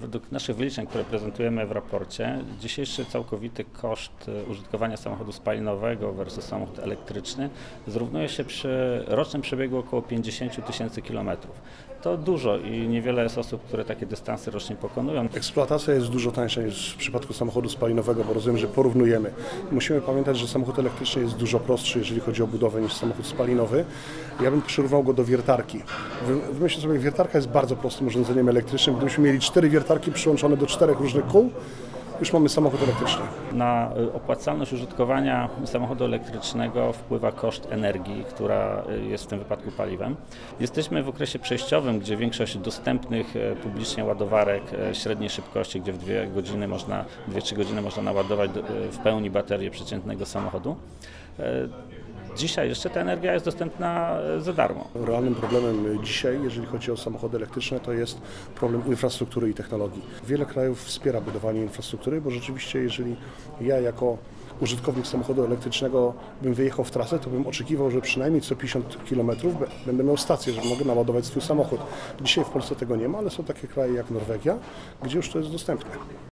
Według naszych wyliczeń, które prezentujemy w raporcie, dzisiejszy całkowity koszt użytkowania samochodu spalinowego versus samochód elektryczny zrównuje się przy rocznym przebiegu około 50 000 kilometrów. To dużo i niewiele jest osób, które takie dystanse rocznie pokonują. Eksploatacja jest dużo tańsza niż w przypadku samochodu spalinowego, bo rozumiem, że porównujemy. Musimy pamiętać, że samochód elektryczny jest dużo prostszy, jeżeli chodzi o budowę, niż samochód spalinowy. Ja bym przyrównał go do wiertarki. Wymyślę sobie, wiertarka jest bardzo prostym urządzeniem elektrycznym. Gdybyśmy mieli 4 wiertarki przyłączone do 4 różnych kół, już mamy samochód elektryczny. Na opłacalność użytkowania samochodu elektrycznego wpływa koszt energii, która jest w tym wypadku paliwem. Jesteśmy w okresie przejściowym, gdzie większość dostępnych publicznie ładowarek średniej szybkości, gdzie w 2-3 godziny można naładować w pełni baterię przeciętnego samochodu. Dzisiaj jeszcze ta energia jest dostępna za darmo. Realnym problemem dzisiaj, jeżeli chodzi o samochody elektryczne, to jest problem infrastruktury i technologii. Wiele krajów wspiera budowanie infrastruktury, bo rzeczywiście jeżeli ja jako użytkownik samochodu elektrycznego bym wyjechał w trasę, to bym oczekiwał, że przynajmniej co 50 km będę miał stację, że mogę naładować swój samochód. Dzisiaj w Polsce tego nie ma, ale są takie kraje jak Norwegia, gdzie już to jest dostępne.